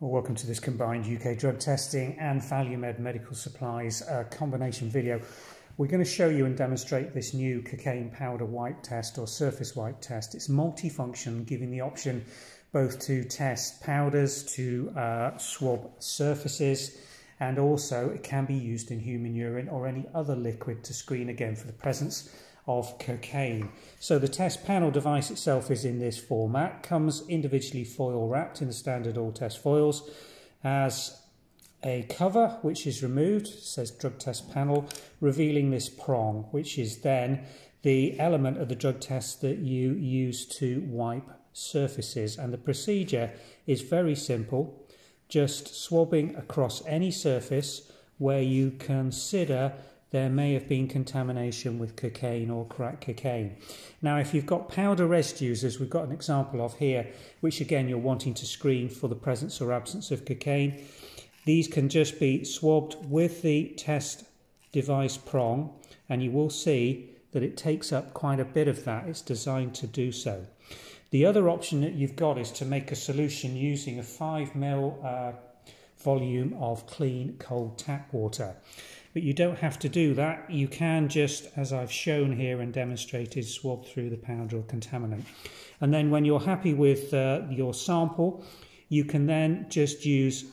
Well, welcome to this combined UK drug testing and Valuemed Medical Supplies combination video. We're going to show you and demonstrate this new cocaine powder wipe test or surface wipe test. It's multifunction, giving the option both to test powders, to swab surfaces, and also it can be used in human urine or any other liquid to screen again for the presence of cocaine. So the test panel device itself is in this format, comes individually foil wrapped in the standard all test foils, has a cover which is removed, says drug test panel, revealing this prong, which is then the element of the drug test that you use to wipe surfaces. And the procedure is very simple, just swabbing across any surface where you consider there may have been contamination with cocaine or crack cocaine. Now, if you've got powder residues, as we've got an example of here, which again you're wanting to screen for the presence or absence of cocaine, these can just be swabbed with the test device prong, and you will see that it takes up quite a bit of that. It's designed to do so. The other option that you've got is to make a solution using a 5 ml volume of clean cold tap water. But you don't have to do that. You can just, as I've shown here and demonstrated, swab through the powder or contaminant. And then when you're happy with your sample, you can then just use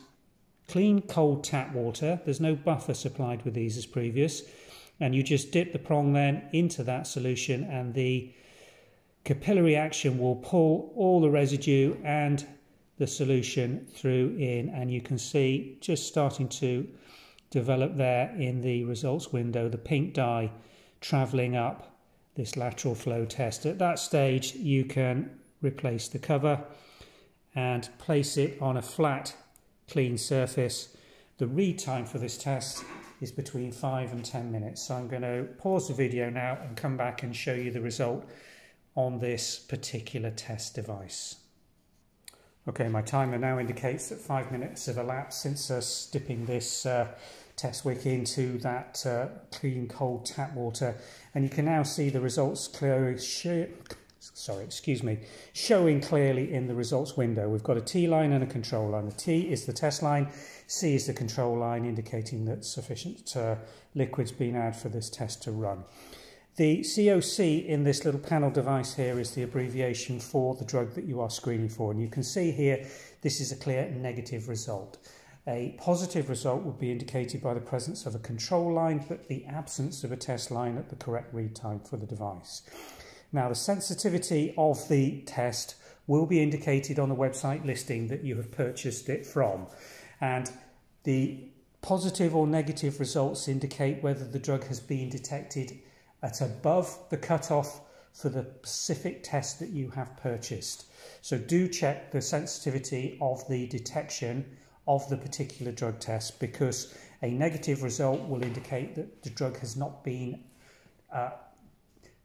clean cold tap water. There's no buffer supplied with these as previous. And you just dip the prong then into that solution, and the capillary action will pull all the residue and the solution through in, and you can see just starting to develop there in the results window, the pink dye travelling up this lateral flow test. At that stage you can replace the cover and place it on a flat clean surface. The read time for this test is between 5 and 10 minutes, so I'm going to pause the video now and come back and show you the result on this particular test device. Okay, my timer now indicates that 5 minutes have elapsed since us dipping this test wick into that clean cold tap water, and you can now see the results clearly. Showing clearly in the results window. We've got a T line and a control line. The T is the test line, C is the control line, indicating that sufficient liquid's been added for this test to run. The COC in this little panel device here is the abbreviation for the drug that you are screening for, and you can see here this is a clear negative result. A positive result would be indicated by the presence of a control line but the absence of a test line at the correct read time for the device. Now, the sensitivity of the test will be indicated on the website listing that you have purchased it from, and the positive or negative results indicate whether the drug has been detected at above the cutoff for the specific test that you have purchased. So do check the sensitivity of the detection of the particular drug test, because a negative result will indicate that the drug has not been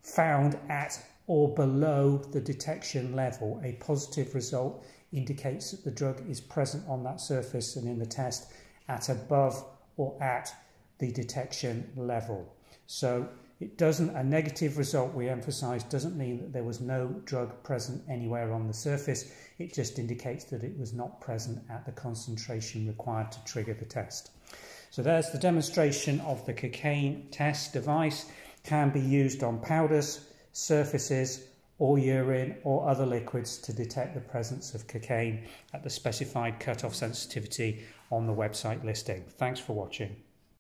found at or below the detection level. A positive result indicates that the drug is present on that surface and in the test at above or at the detection level. So it doesn't, a negative result, we emphasise, doesn't mean that there was no drug present anywhere on the surface. It just indicates that it was not present at the concentration required to trigger the test. So there's the demonstration of the cocaine test device. Can be used on powders, surfaces, or urine or other liquids to detect the presence of cocaine at the specified cutoff sensitivity on the website listing. Thanks for watching.